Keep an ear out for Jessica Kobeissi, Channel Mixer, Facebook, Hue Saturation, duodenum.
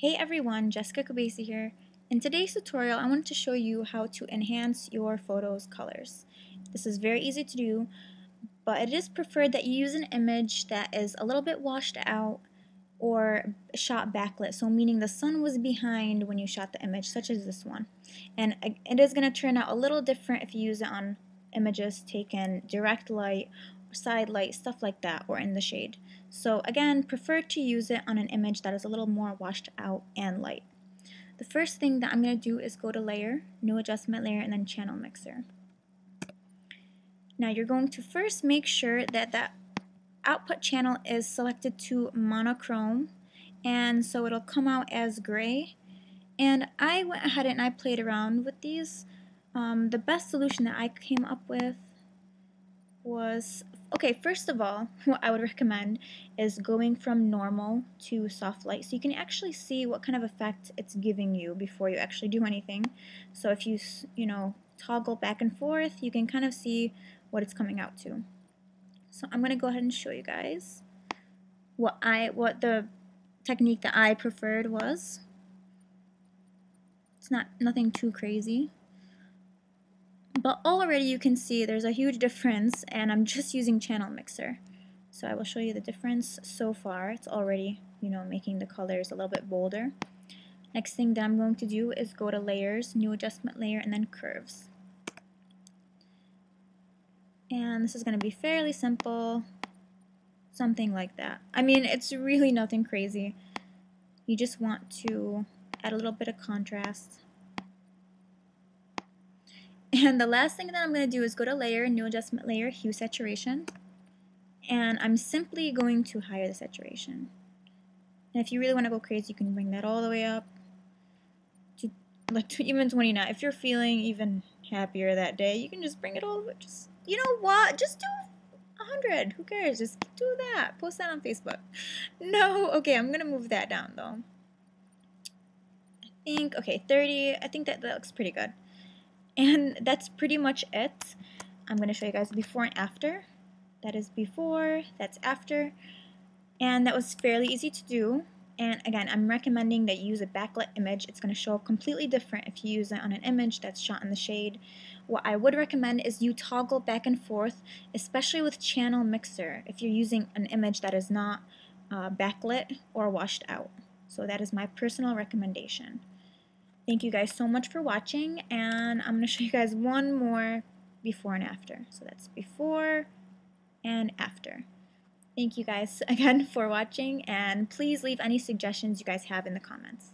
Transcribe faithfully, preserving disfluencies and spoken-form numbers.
Hey everyone, Jessica Kobeissi here. In today's tutorial, I wanted to show you how to enhance your photo's colors. This is very easy to do, but it is preferred that you use an image that is a little bit washed out or shot backlit, so meaning the sun was behind when you shot the image, such as this one. And it is going to turn out a little different if you use it on images taken direct light, side light, stuff like that, or in the shade. So again, prefer to use it on an image that is a little more washed out and light. The first thing that I'm going to do is go to Layer, New Adjustment Layer, and then Channel Mixer. Now you're going to first make sure that that output channel is selected to monochrome, and so it'll come out as gray. And I went ahead and I played around with these. Um, the best solution that I came up with was, okay, first of all, what I would recommend is going from normal to soft light, so you can actually see what kind of effect it's giving you before you actually do anything. So if you, you know, toggle back and forth, you can kind of see what it's coming out to. So I'm going to go ahead and show you guys what I, what the technique that I preferred was. It's not, nothing too crazy. But already you can see there's a huge difference, and I'm just using Channel Mixer. So I will show you the difference so far. It's already, you know, making the colors a little bit bolder. Next thing that I'm going to do is go to Layers, New Adjustment Layer, and then Curves. And this is going to be fairly simple, something like that. I mean, it's really nothing crazy. You just want to add a little bit of contrast. And the last thing that I'm going to do is go to Layer, New Adjustment Layer, Hue Saturation. And I'm simply going to higher the saturation. And if you really want to go crazy, you can bring that all the way up to like to even twenty-nine. If you're feeling even happier that day, you can just bring it all the way. Just, you know what? Just do one hundred. Who cares? Just do that. Post that on Facebook. No. Okay, I'm going to move that down, though. I think, okay, thirty. I think that, that looks pretty good. And that's pretty much it. I'm going to show you guys before and after. That is before, that's after. And that was fairly easy to do. And again, I'm recommending that you use a backlit image. It's going to show up completely different if you use it on an image that's shot in the shade. What I would recommend is you toggle back and forth, especially with Channel Mixer, if you're using an image that is not uh, backlit or washed out. So that is my personal recommendation. Thank you guys so much for watching, and I'm going to show you guys one more before and after. So that's before and after. Thank you guys again for watching, and please leave any suggestions you guys have in the comments.